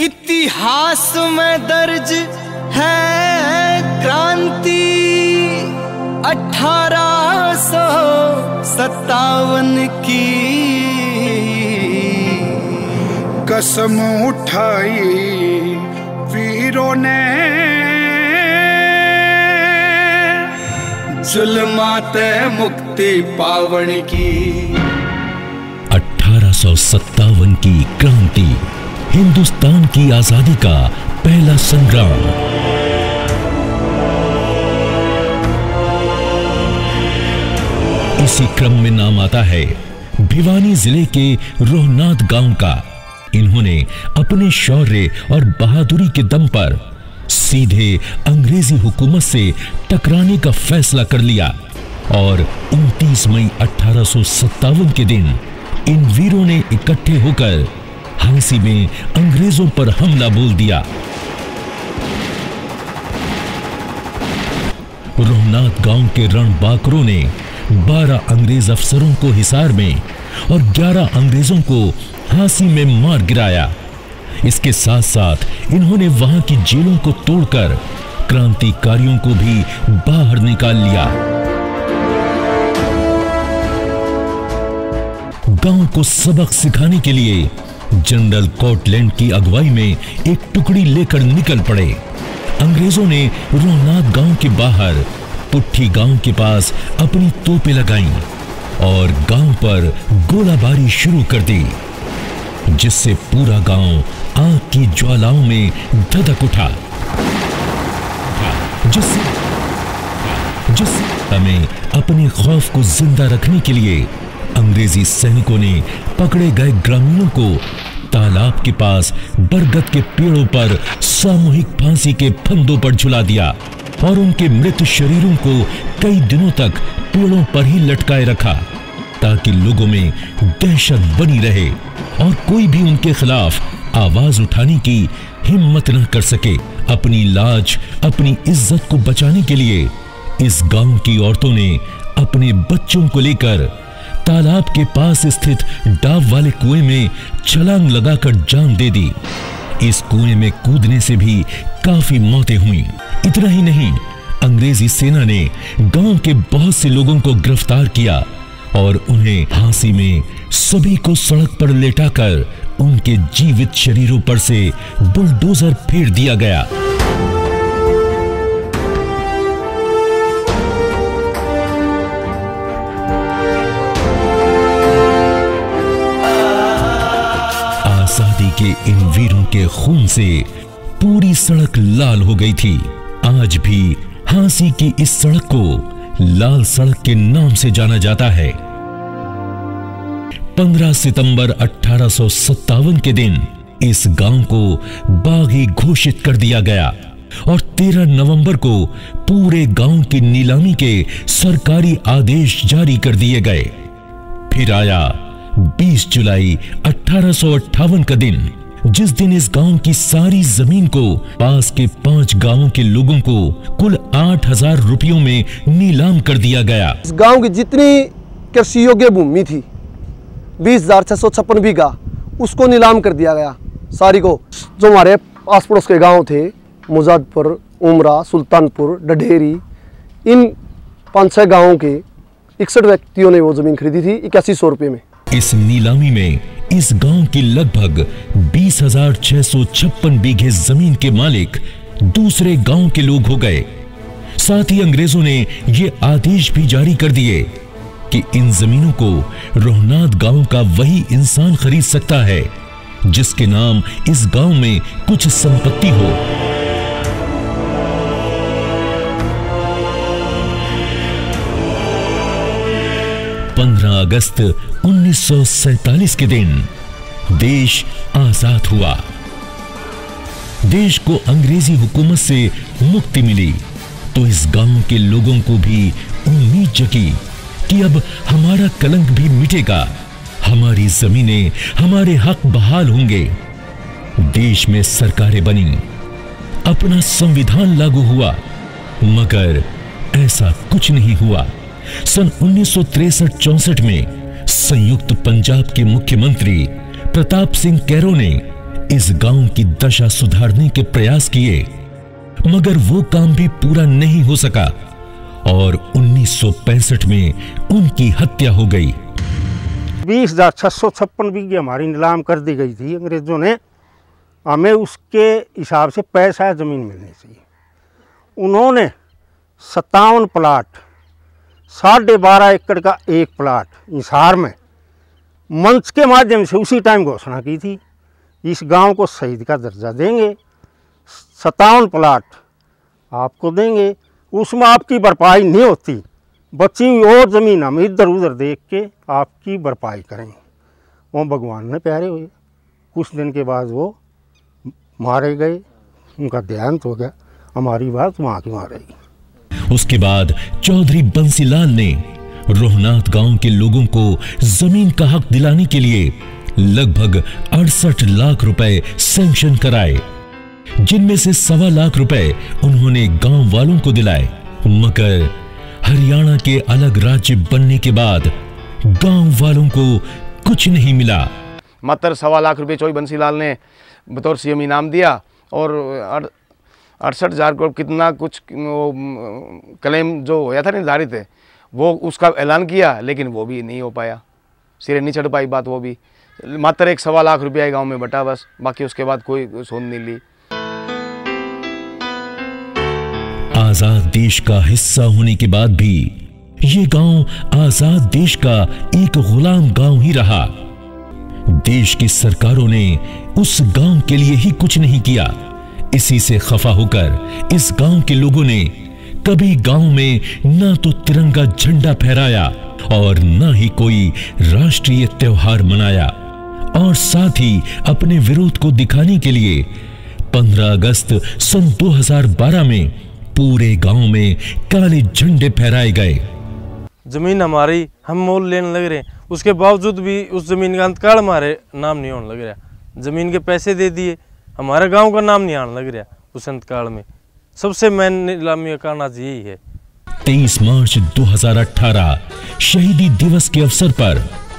इतिहास में दर्ज है क्रांति 1857 की। कसम उठाई वीरों ने जुल्माते मुक्ति पावन की। 1857 की क्रांति हिंदुस्तान की आजादी का पहला संग्राम। इसी क्रम में नाम आता है भिवानी जिले के रोहनाथ गांव का। इन्होंने अपने शौर्य और बहादुरी के दम पर सीधे अंग्रेजी हुकूमत से टकराने का फैसला कर लिया और 29 मई 1857 के दिन इन वीरों ने इकट्ठे होकर हांसी में अंग्रेजों पर हमला बोल दिया। रोहनाथ गांव के रणबांकरों ने 12 अंग्रेज अफसरों को हिसार में और 11 अंग्रेजों को हांसी में मार गिराया। इसके साथ साथ इन्होंने वहां की जेलों को तोड़कर क्रांतिकारियों को भी बाहर निकाल लिया। गांव को सबक सिखाने के लिए जनरल कोर्टलैंड की अगुवाई में एक टुकड़ी लेकर निकल पड़े। अंग्रेजों ने रोहनाथ गांव के बाहर पुट्ठी गांव के पास अपनी तोपें लगाईं और गांव पर गोलाबारी शुरू कर दी, जिससे पूरा गांव आग की ज्वालाओं में धधक उठा, जिससे हमें अपने खौफ को जिंदा रखने के लिए अंग्रेजी सैनिकों ने पकड़े गए ग्रामीणों को तालाब के पास बरगद के पेड़ों पर सामूहिक फांसी के फंदों पर झुला दिया और उनके मृत शरीरों को कई दिनों तक पेड़ों पर ही लटकाए रखा ताकि लोगों में दहशत बनी रहे और कोई भी उनके खिलाफ आवाज उठाने की हिम्मत न कर सके। अपनी लाज, अपनी इज्जत को बचाने के लिए इस गांव की औरतों ने अपने बच्चों को लेकर तालाब के पास स्थित डाब वाले कुएं में छलांग लगाकर जान दे दी। इस कुएं में कूदने से भी काफी मौतें हुईं। इतना ही नहीं, अंग्रेजी सेना ने गांव के बहुत से लोगों को गिरफ्तार किया और उन्हें फांसी में सभी को सड़क पर लेटाकर उनके जीवित शरीरों पर से बुलडोजर फेर दिया गया। आजादी के इन वीरों के खून से पूरी सड़क लाल हो गई थी। आज भी हांसी की इस सड़क को लाल सड़क के नाम से जाना जाता है। 15 सितंबर 1857 के दिन इस गांव को बागी घोषित कर दिया गया और 13 नवंबर को पूरे गांव की नीलामी के सरकारी आदेश जारी कर दिए गए। फिर आया 20 जुलाई 1858 का दिन, जिस दिन इस गांव की सारी जमीन को पास के 5 गांवों के लोगों को कुल 8,000 रुपयों में नीलाम कर दिया गया। इस गांव की जितनी कृषि योग्य भूमि थी 20,656 बीघा, उसको नीलाम कर दिया गया सारी को। जो हमारे आस पड़ोस के गांव थे, मुजादपुर, उमरा, सुल्तानपुर, डढेरी, इन 5-6 गाँवों के 61 व्यक्तियों ने वो जमीन खरीदी थी 8100 रुपये में। इस नीलामी में इस गांव की लगभग 20,656 बीघे जमीन के मालिक दूसरे गांव के लोग हो गए। साथ ही अंग्रेजों ने ये आदेश भी जारी कर दिए कि इन जमीनों को रोहनाथ गांव का वही इंसान खरीद सकता है जिसके नाम इस गांव में कुछ संपत्ति हो। अगस्त 1947 के दिन देश आजाद हुआ। देश को अंग्रेजी हुकूमत से मुक्ति मिली तो इस गांव के लोगों को भी उम्मीद जगी कि अब हमारा कलंक भी मिटेगा, हमारी जमीनें, हमारे हक बहाल होंगे। देश में सरकारें बनी, अपना संविधान लागू हुआ, मगर ऐसा कुछ नहीं हुआ। सन 1963-64 में संयुक्त पंजाब के मुख्यमंत्री प्रताप सिंह कैरों ने इस गांव की दशा सुधारने के प्रयास किए, मगर वो काम भी पूरा नहीं हो सका और 1965 में उनकी हत्या हो गई। 20,656 बीघे हमारी नीलाम कर दी गई थी अंग्रेजों ने, हमें उसके हिसाब से पैसा ज़मीन मिलनी चाहिए। उन्होंने 57 प्लाट, 12.5 एकड़ का एक प्लाट हिसार में मंच के माध्यम से उसी टाइम घोषणा की थी, इस गांव को शहीद का दर्जा देंगे, 57 प्लाट आपको देंगे, उसमें आपकी भरपाई नहीं होती, बची हुई और ज़मीन हम इधर उधर देख के आपकी भरपाई करेंगे। वो भगवान ने प्यारे हुए, कुछ दिन के बाद वो मारे गए, उनका देहांत हो गया, हमारी बात वहाँ की वहाँ रहेगी। उसके बाद चौधरी बंसीलाल ने रोहनाथ गांव के लोगों को जमीन का हक दिलाने के लिए लगभग 68 लाख रुपए सैंक्शन कराए, जिनमें से 1.25 लाख रुपए उन्होंने गांव वालों को दिलाए। मगर हरियाणा के अलग राज्य बनने के बाद गांव वालों को कुछ नहीं मिला। मात्र 1.25 लाख रुपए चौधरी बंसीलाल ने बतौर सीएम इनाम दिया और 68,000 करोड़ कितना कुछ क्लेम जो होया था निर्धारित है वो उसका ऐलान किया, लेकिन वो भी नहीं हो पाया, सिरे नहीं चढ़ पाई बात। वो भी मात्र 1.25 लाख रुपया गांव में बटा बस, बाकी उसके बाद कोई सोन नहीं ली। आजाद देश का हिस्सा होने के बाद भी ये गांव आजाद देश का एक गुलाम गांव ही रहा। देश की सरकारों ने उस गांव के लिए ही कुछ नहीं किया। इसी से खफा होकर इस गांव के लोगों ने कभी गांव में ना तो तिरंगा झंडा फहराया और ना ही कोई राष्ट्रीय त्योहार मनाया, और साथ ही अपने विरोध को दिखाने के लिए 15 अगस्त सन 2012 में पूरे गांव में काले झंडे फहराए गए। जमीन हमारी, हम मोल लेने लग रहे, उसके बावजूद भी उस जमीन का अंतकाल हमारे नाम नहीं होने लग रहा। जमीन के पैसे दे दिए, हमारा गांव का नाम नहीं आने लग रहा उस अंतकाल में। सबसे मेन नीलामी करना यही है। 23 मार्च 2018 शहीदी दिवस के अवसर पर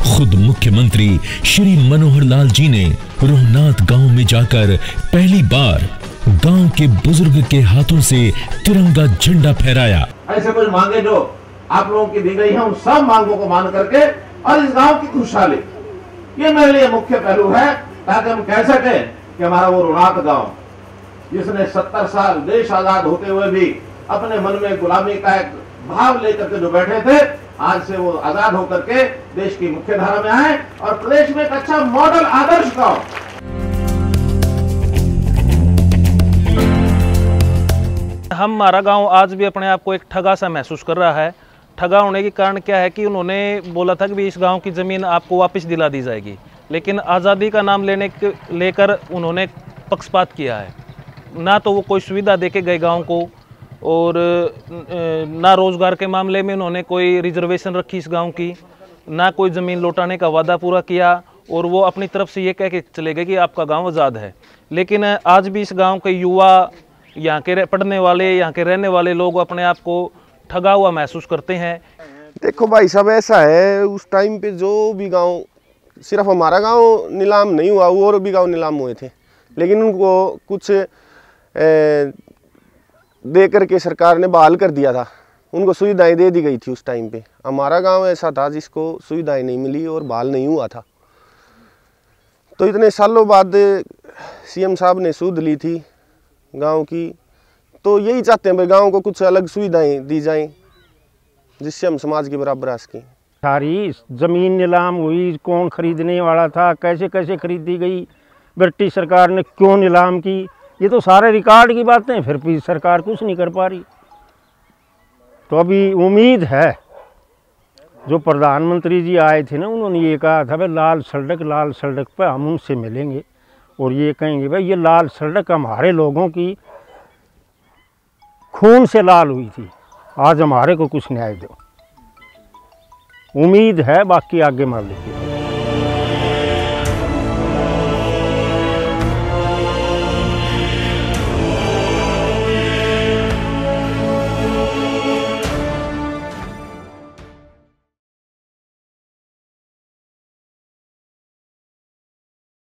खुद मुख्यमंत्री श्री मनोहर लाल जी ने रोहनाथ गांव में जाकर पहली बार गांव के बुजुर्ग के हाथों से तिरंगा झंडा फहराया। ऐसे कुछ मांगे जो आप लोगों की दी गई है, उन सब मांगों को मान करके और इस गांव की खुशहाली, ये मेरे लिए मुख्य पहलू है, ताकि हम कह सके कि हमारा वो रोहनाथ गाँव जिसने 70 साल देश आजाद होते हुए भी अपने मन में गुलामी का एक भाव लेकर के जो बैठे थे, आज से वो आजाद होकर के देश की मुख्य धारा में आए और प्रदेश में एक अच्छा मॉडल आदर्श गांव। हमारा गांव आज भी अपने आप को एक ठगा सा महसूस कर रहा है। ठगा होने के कारण क्या है कि उन्होंने बोला था कि भी इस गांव की जमीन आपको वापस दिला दी जाएगी, लेकिन आजादी का नाम लेकर उन्होंने पक्षपात किया है। ना तो वो कोई सुविधा देके गए गांव को, और ना रोज़गार के मामले में उन्होंने कोई रिजर्वेशन रखी इस गांव की, ना कोई ज़मीन लौटाने का वादा पूरा किया, और वो अपनी तरफ से ये कह के चले गए कि आपका गांव आज़ाद है। लेकिन आज भी इस गांव के युवा, यहाँ के पढ़ने वाले, यहाँ के रहने वाले लोग अपने आप को ठगा हुआ महसूस करते हैं। देखो भाई साहब, ऐसा है उस टाइम पर जो भी गाँव, सिर्फ हमारा गाँव नीलाम नहीं हुआ, और भी गाँव नीलाम हुए थे, लेकिन उनको कुछ दे करके सरकार ने बहाल कर दिया था, उनको सुविधाएं दे दी गई थी उस टाइम पे। हमारा गांव ऐसा था जिसको सुविधाएं नहीं मिली और बहाल नहीं हुआ था। तो इतने सालों बाद सीएम साहब ने सुध ली थी गांव की, तो यही चाहते हैं भाई गांव को कुछ अलग सुविधाएं दी जाएं जिससे हम समाज के बराबर आ सकें। सारी जमीन नीलाम हुई, कौन खरीदने वाला था, कैसे कैसे खरीदी गई, ब्रिटिश सरकार ने क्यों नीलाम की, ये तो सारे रिकॉर्ड की बातें, फिर भी सरकार कुछ नहीं कर पा रही। तो अभी उम्मीद है, जो प्रधानमंत्री जी आए थे ना, उन्होंने ये कहा था भाई लाल सड़क पर हम उनसे मिलेंगे और ये कहेंगे भाई ये लाल सड़क हमारे लोगों की खून से लाल हुई थी, आज हमारे को कुछ न्याय दो। उम्मीद है, बाकी आगे मान लीजिए।